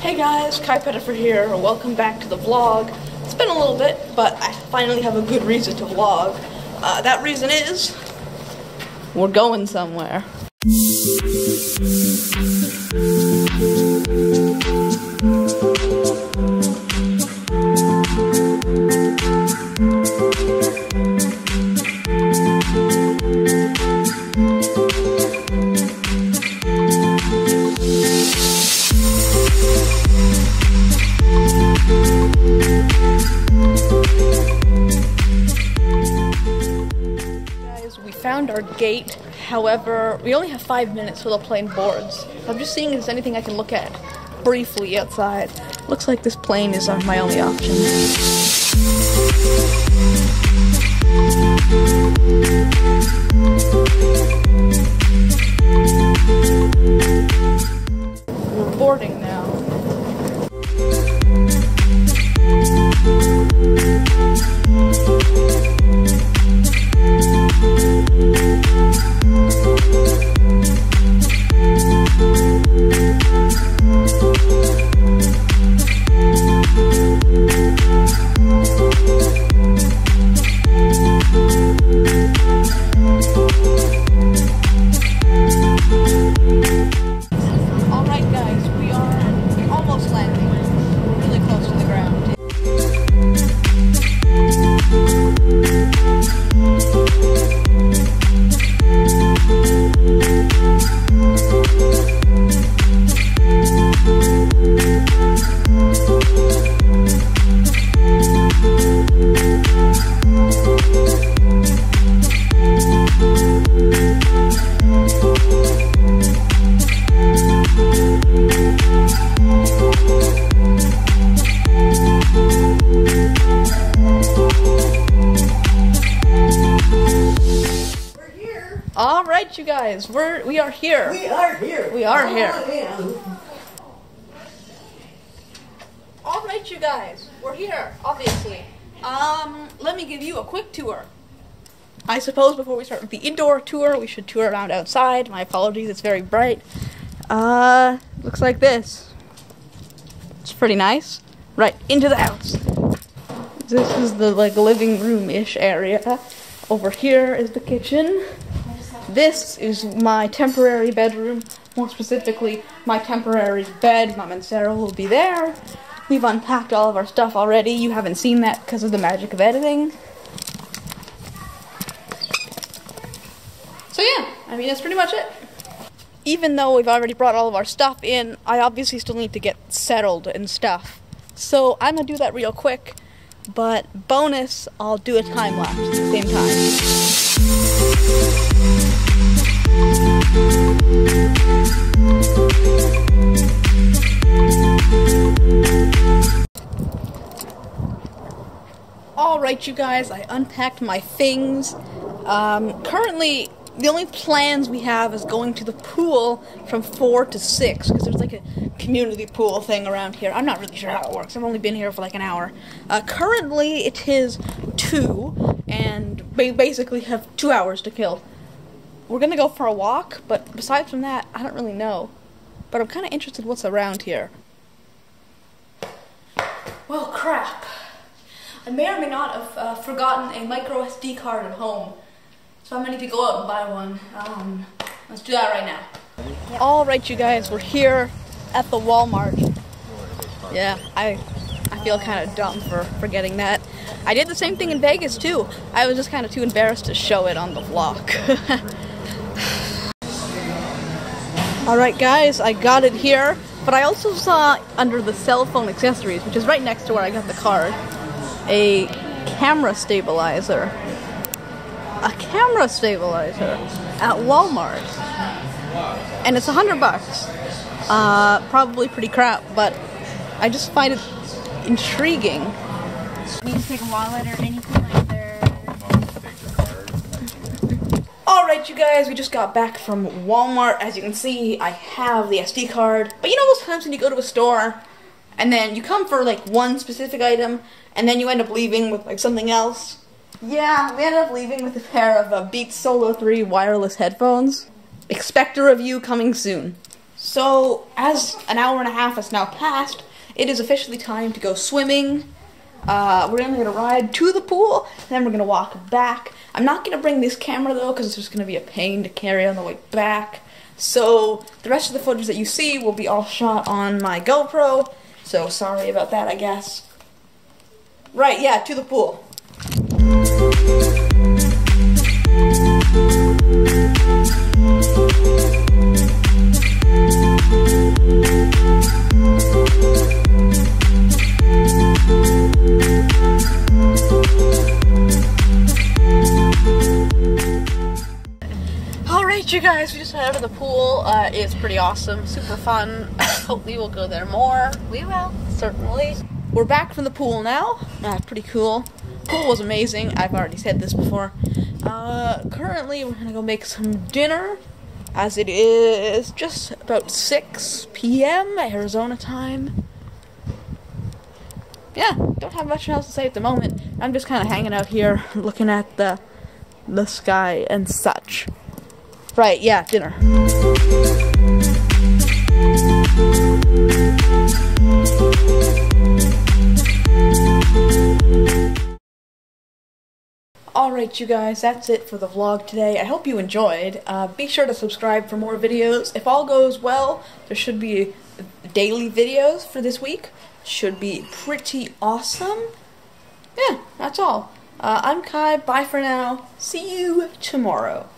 Hey guys, Kai Pettifer here. Welcome back to the vlog. It's been a little bit, but I finally have a good reason to vlog. That reason is we're going somewhere. Our gate, however, we only have 5 minutes till the plane boards. I'm just seeing if there's anything I can look at briefly outside. Looks like this plane is my only option. We're boarding now. Alright you guys, we are here. We are here. We are here. Alright you guys, we're here, obviously. Let me give you a quick tour. I suppose before we start with the indoor tour, we should tour around outside. My apologies, it's very bright. Looks like this. It's pretty nice. Right, into the house. This is the like living room-ish area. Over here is the kitchen. This is my temporary bedroom, more specifically, my temporary bed. Mom and Sarah will be there. We've unpacked all of our stuff already. You haven't seen that because of the magic of editing. So yeah, I mean, that's pretty much it. Even though we've already brought all of our stuff in, I obviously still need to get settled and stuff. So I'm gonna do that real quick, but bonus, I'll do a time lapse at the same time. Alright you guys, I unpacked my things. Currently the only plans we have is going to the pool from 4 to 6 because there's like a community pool thing around here. I'm not really sure how it works. I've only been here for like an hour. Currently it is 2 and we basically have 2 hours to kill. We're gonna go for a walk, but besides from that, I don't really know. But I'm kind of interested what's around here. Well, crap. I may or may not have forgotten a micro SD card at home, so I'm gonna need to go out and buy one. Let's do that right now. All right, you guys, we're here at the Walmart. Yeah, I feel kind of dumb for forgetting that. I did the same thing in Vegas too. I was just kind of too embarrassed to show it on the vlog. Alright guys, I got it here, but I also saw under the cell phone accessories, which is right next to where I got the card, a camera stabilizer. A camera stabilizer at Walmart. And it's $100. Probably pretty crap, but I just find it intriguing. We can take a wallet or anything like that. Alright you guys, we just got back from Walmart. As you can see, I have the SD card. But you know those times when you go to a store, and then you come for like one specific item, and then you end up leaving with like something else? Yeah, we ended up leaving with a pair of Beats Solo 3 wireless headphones. Expect a review coming soon. So, as an hour and a half has now passed, it is officially time to go swimming. We're going to ride to the pool, and then we're going to walk back. I'm not going to bring this camera, though, because it's just going to be a pain to carry on the way back. So, the rest of the footage that you see will be all shot on my GoPro. So, sorry about that, I guess. Right, yeah, to the pool. Alright, you guys, we just headed out of the pool. It's pretty awesome, super fun. Hope we will go there more. We will, certainly. We're back from the pool now. Pretty cool. Pool was amazing. I've already said this before. Currently, we're gonna go make some dinner, as it is just about 6 p.m. Arizona time. Yeah, don't have much else to say at the moment. I'm just kind of hanging out here, looking at the sky and such. Right, yeah, dinner. Alright, you guys, that's it for the vlog today. I hope you enjoyed. Be sure to subscribe for more videos. If all goes well, there should be daily videos for this week. Should be pretty awesome. Yeah, that's all. I'm Kai. Bye for now. See you tomorrow.